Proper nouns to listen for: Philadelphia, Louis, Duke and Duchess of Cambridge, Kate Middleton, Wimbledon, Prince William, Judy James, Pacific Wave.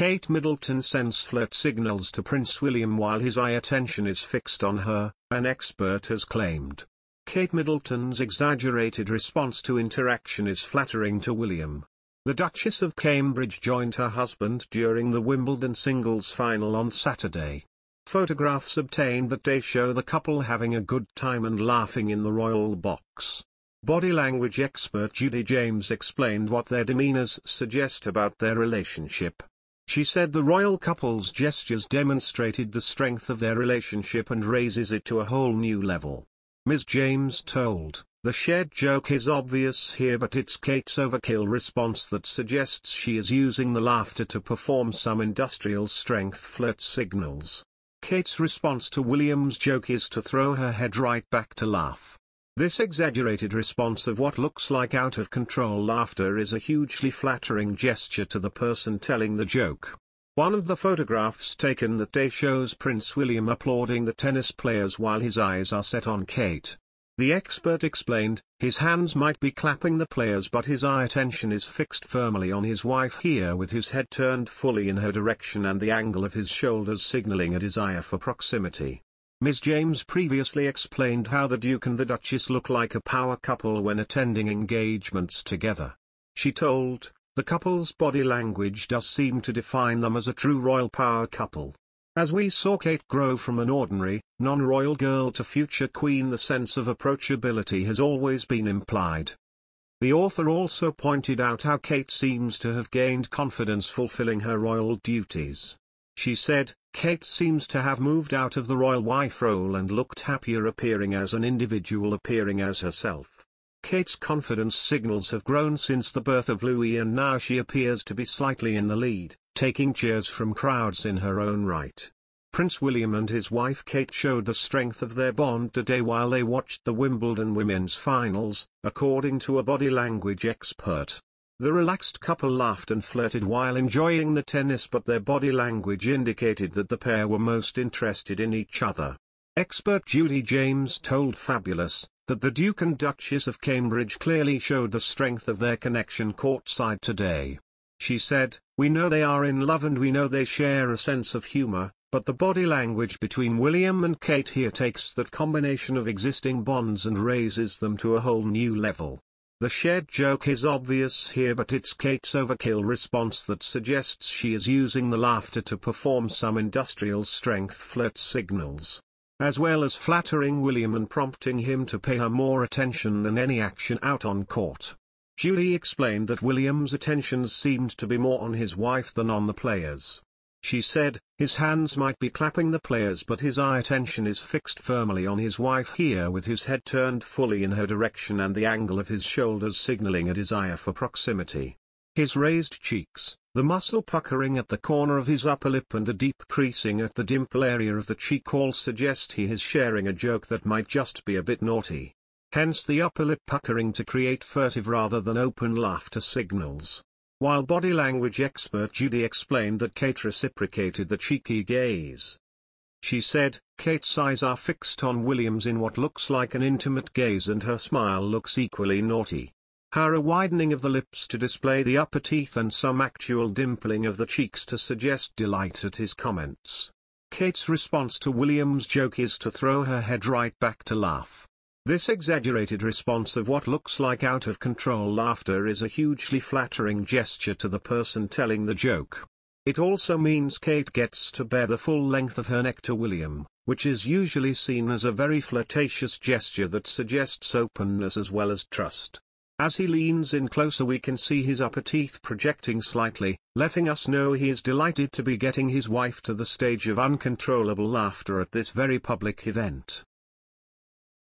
Kate Middleton sends flirt signals to Prince William while his eye attention is fixed on her, an expert has claimed. Kate Middleton's exaggerated response to interaction is flattering to William. The Duchess of Cambridge joined her husband during the Wimbledon singles final on Saturday. Photographs obtained that day show the couple having a good time and laughing in the royal box. Body language expert Judy James explained what their demeanors suggest about their relationship. She said the royal couple's gestures demonstrated the strength of their relationship and raises it to a whole new level. Ms. James told, "The shared joke is obvious here, but it's Kate's overkill response that suggests she is using the laughter to perform some industrial strength flirt signals. Kate's response to William's joke is to throw her head right back to laugh. This exaggerated response of what looks like out-of-control laughter is a hugely flattering gesture to the person telling the joke." One of the photographs taken that day shows Prince William applauding the tennis players while his eyes are set on Kate. The expert explained, "His hands might be clapping the players, but his eye attention is fixed firmly on his wife here, with his head turned fully in her direction and the angle of his shoulders signaling a desire for proximity." Ms. James previously explained how the Duke and the Duchess look like a power couple when attending engagements together. She told, "The couple's body language does seem to define them as a true royal power couple. As we saw Kate grow from an ordinary, non-royal girl to future queen, the sense of approachability has always been implied." The author also pointed out how Kate seems to have gained confidence fulfilling her royal duties. She said, "Kate seems to have moved out of the royal wife role and looked happier appearing as an individual, appearing as herself. Kate's confidence signals have grown since the birth of Louis, and now she appears to be slightly in the lead, taking cheers from crowds in her own right." Prince William and his wife Kate showed the strength of their bond today while they watched the Wimbledon women's finals, according to a body language expert. The relaxed couple laughed and flirted while enjoying the tennis, but their body language indicated that the pair were most interested in each other. Expert Judy James told Fabulous that the Duke and Duchess of Cambridge clearly showed the strength of their connection courtside today. She said, "We know they are in love and we know they share a sense of humor, but the body language between William and Kate here takes that combination of existing bonds and raises them to a whole new level. The shared joke is obvious here, but it's Kate's overkill response that suggests she is using the laughter to perform some industrial strength flirt signals." As well as flattering William and prompting him to pay her more attention than any action out on court, Judy explained that William's attentions seemed to be more on his wife than on the players. She said, "His hands might be clapping the players, but his eye attention is fixed firmly on his wife here, with his head turned fully in her direction and the angle of his shoulders signaling a desire for proximity. His raised cheeks, the muscle puckering at the corner of his upper lip and the deep creasing at the dimple area of the cheek all suggest he is sharing a joke that might just be a bit naughty. Hence the upper lip puckering to create furtive rather than open laughter signals." While body language expert Judy explained that Kate reciprocated the cheeky gaze. She said, "Kate's eyes are fixed on William's in what looks like an intimate gaze, and her smile looks equally naughty. Her a widening of the lips to display the upper teeth and some actual dimpling of the cheeks to suggest delight at his comments. Kate's response to William's joke is to throw her head right back to laugh. This exaggerated response of what looks like out-of-control laughter is a hugely flattering gesture to the person telling the joke. It also means Kate gets to bear the full length of her neck to William, which is usually seen as a very flirtatious gesture that suggests openness as well as trust. As he leans in closer, we can see his upper teeth projecting slightly, letting us know he is delighted to be getting his wife to the stage of uncontrollable laughter at this very public event."